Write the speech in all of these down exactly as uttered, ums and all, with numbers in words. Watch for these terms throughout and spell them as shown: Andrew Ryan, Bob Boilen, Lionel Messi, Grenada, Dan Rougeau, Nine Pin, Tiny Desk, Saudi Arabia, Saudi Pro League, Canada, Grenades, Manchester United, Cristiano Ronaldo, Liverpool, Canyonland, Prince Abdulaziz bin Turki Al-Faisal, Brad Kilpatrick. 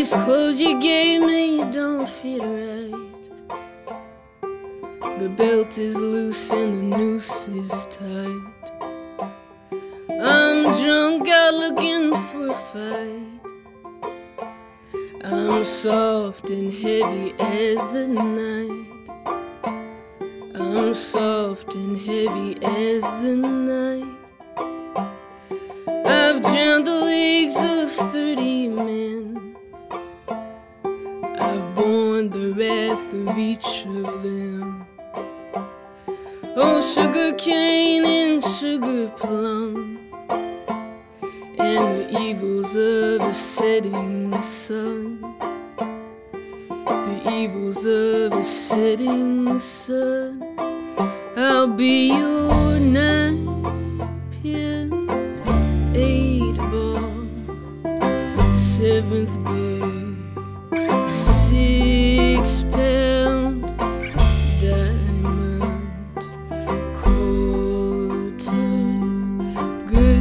These clothes you gave me don't fit right. The belt is loose and the noose is tight. I'm drunk out looking for a fight. I'm soft and heavy as the night. I'm soft and heavy as the night. I've drowned the leagues of thirty men. I've borne the wrath of each of them. Oh, sugar cane and sugar plum, and the evils of a setting sun, the evils of a setting sun. I'll be your nine-pin, eight-ball, seventh big, six-pound diamond, quarter girl.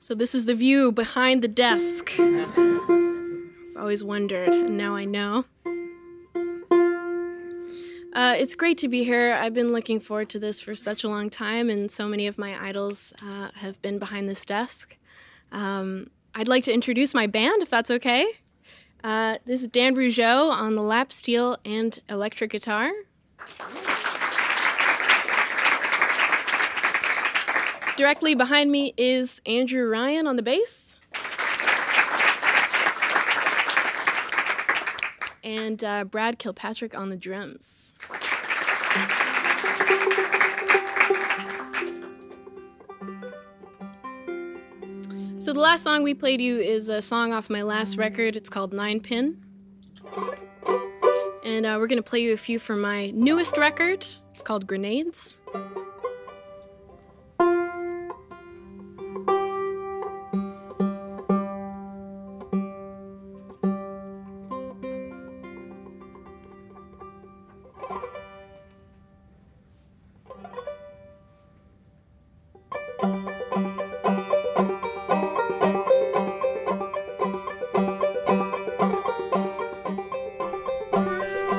So this is the view behind the desk. I've always wondered, and now I know. Uh, it's great to be here. I've been looking forward to this for such a long time, and so many of my idols uh, have been behind this desk. Um, I'd like to introduce my band, if that's okay. Uh, this is Dan Rougeau on the lap steel and electric guitar. Directly behind me is Andrew Ryan on the bass. And uh, Brad Kilpatrick on the drums. So the last song we played you is a song off my last record. It's called Nine Pin. And uh, we're going to play you a few from my newest record. It's called Grenades.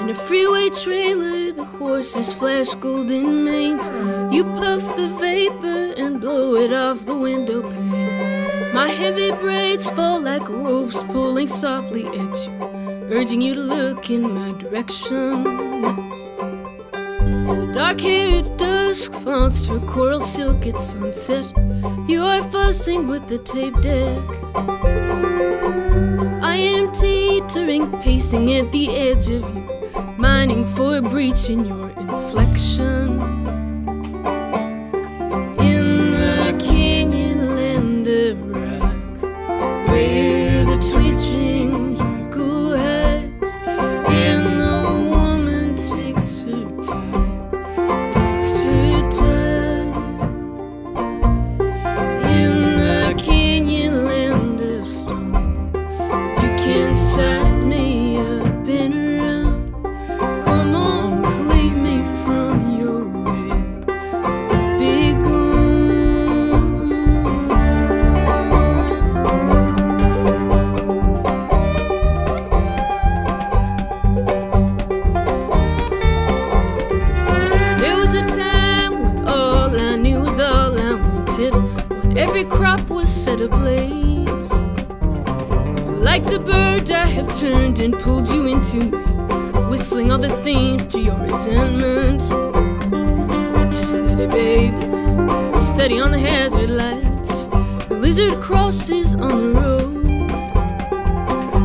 In a freeway trailer, the horses flash golden manes. You puff the vapor and blow it off the window pane. My heavy braids fall like ropes pulling softly at you, urging you to look in my direction. The dark-haired dusk flaunts her coral silk at sunset. You are fussing with the tape deck. I am teetering, pacing at the edge of you, mining for a breach in your inflection. In the canyon land of rock, where the twitching jungle hides, and the woman takes her time, takes her time. In the canyon land of stone, you can size me up and around. Come on, cleave me from your web, be gone. There was a time when all I knew was all I wanted, when every crop was set ablaze. Like the bird I have turned and pulled you into me, whistling all the themes to your resentment. Steady, baby, steady on the hazard lights. The lizard crosses on the road.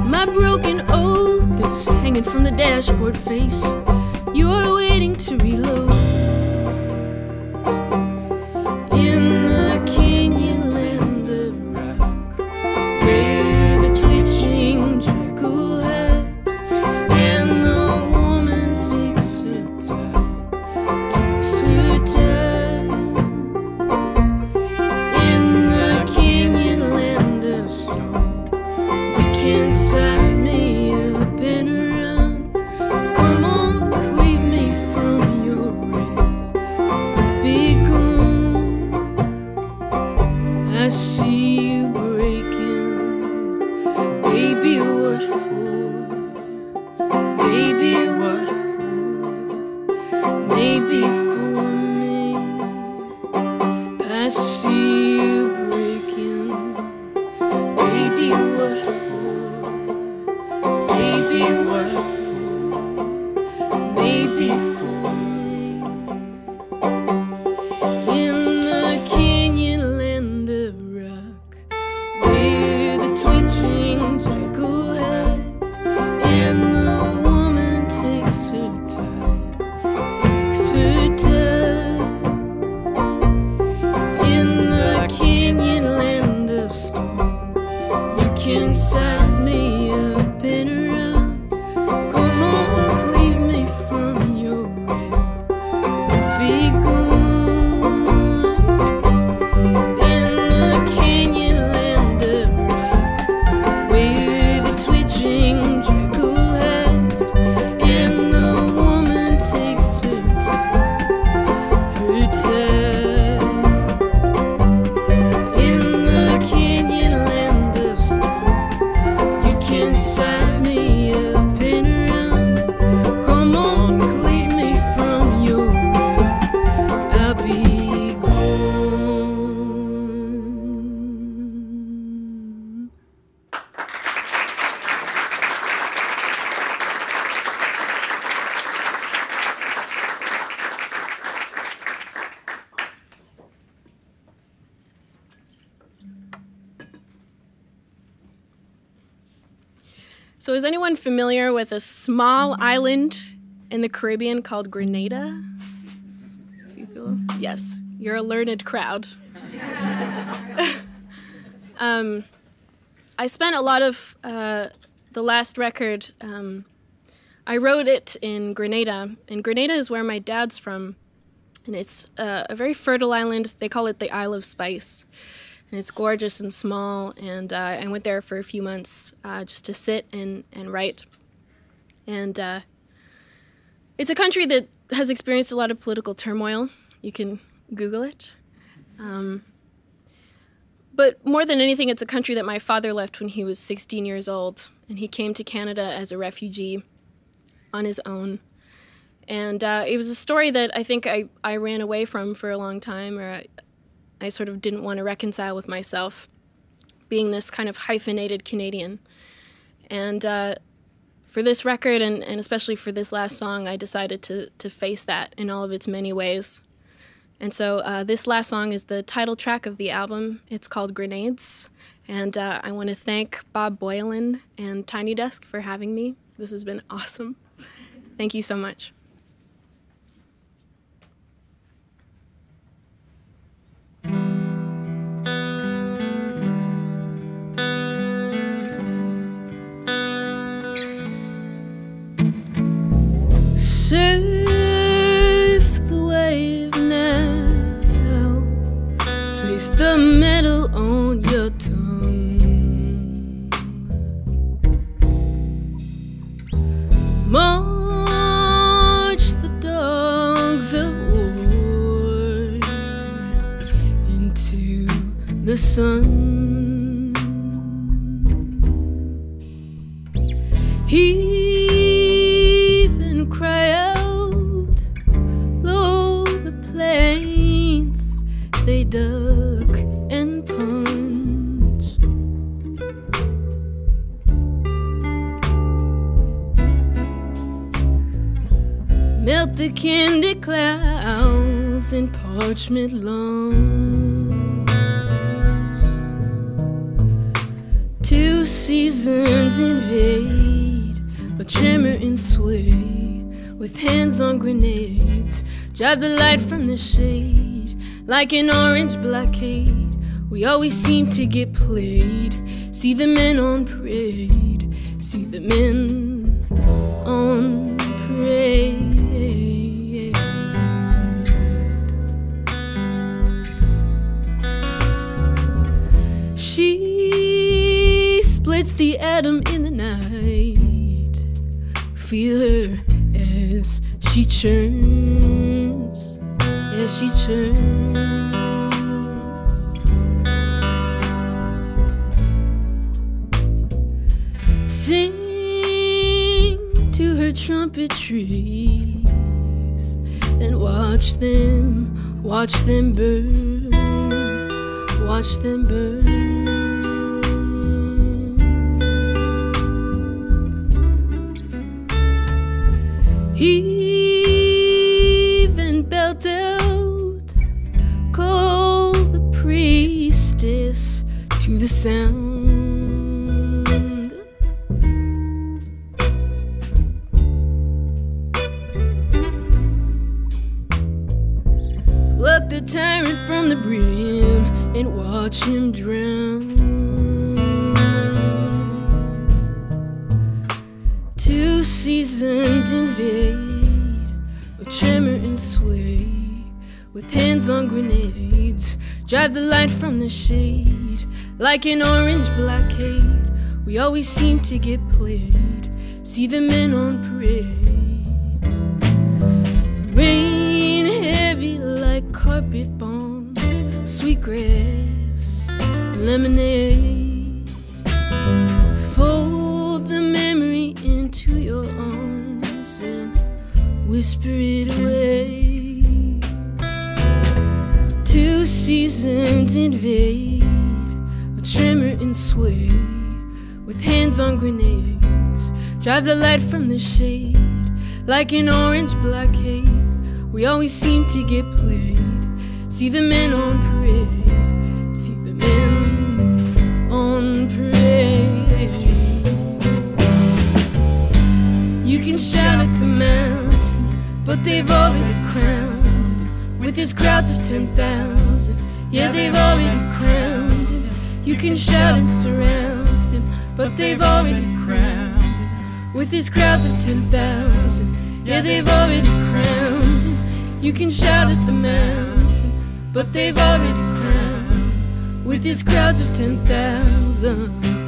My broken oath is hanging from the dashboard face. You are waiting to reload. In the canyon land of rock, where the twitching jackal hides, and the size me up and around. Come on, cleave me from your web, I'll be gone. I see you breaking, baby, what for? Baby, what for? Maybe for me. I see you breaking, baby, what for? Can size me up and around. Come on, cleave me from your So is anyone familiar with a small island in the Caribbean called Grenada? Yes, you're a learned crowd. um, I spent a lot of uh, the last record, um, I wrote it in Grenada, and Grenada is where my dad's from. And it's uh, a very fertile island. They call it the Isle of Spice. And it's gorgeous and small, and uh, I went there for a few months uh, just to sit and, and write. And uh, it's a country that has experienced a lot of political turmoil. You can Google it. Um, but more than anything, it's a country that my father left when he was sixteen years old, and he came to Canada as a refugee on his own. And uh, it was a story that I think I, I ran away from for a long time, or I, I sort of didn't want to reconcile with myself, being this kind of hyphenated Canadian. And uh, for this record, and, and especially for this last song, I decided to, to face that in all of its many ways. And so uh, this last song is the title track of the album. It's called Grenades. And uh, I want to thank Bob Boilen and Tiny Desk for having me. This has been awesome. Thank you so much. Surf the wave now, taste the metal on your tongue. March the dogs of war into the sun. He duck and punch. Melt the candy clouds in parchment lungs. Two seasons invade, a tremor and sway, with hands on grenades. Drive the light from the shade like an orange blockade. We always seem to get played. See the men on parade. See the men on parade. She splits the atom in the night. Feel her as she churns. As she turns, sing to her trumpet trees and watch them, watch them burn, watch them burn. He to the sound. Pluck the tyrant from the brim and watch him drown. Two seasons invade, a tremor and sway, with hands on grenades. Drive the light from the shade like an orange blockade. We always seem to get played. See the men on parade. Rain heavy like carpet bombs, sweet grass and lemonade. Fold the memory into your arms and whisper it away. Two seasons invade, a tremor and sway, with hands on grenades. Drive the light from the shade like an orange blockade. We always seem to get played. See the men on parade. See the men on parade. can shout at the mountain, but they've already crowned with his crowds of ten thousand. Yeah, they've already crowned him. You can shout and surround him, but they've already crowned him with his crowds of ten thousand. Yeah, they've already crowned him. You can shout at the mountain, but they've already crowned him with his crowds of ten thousand.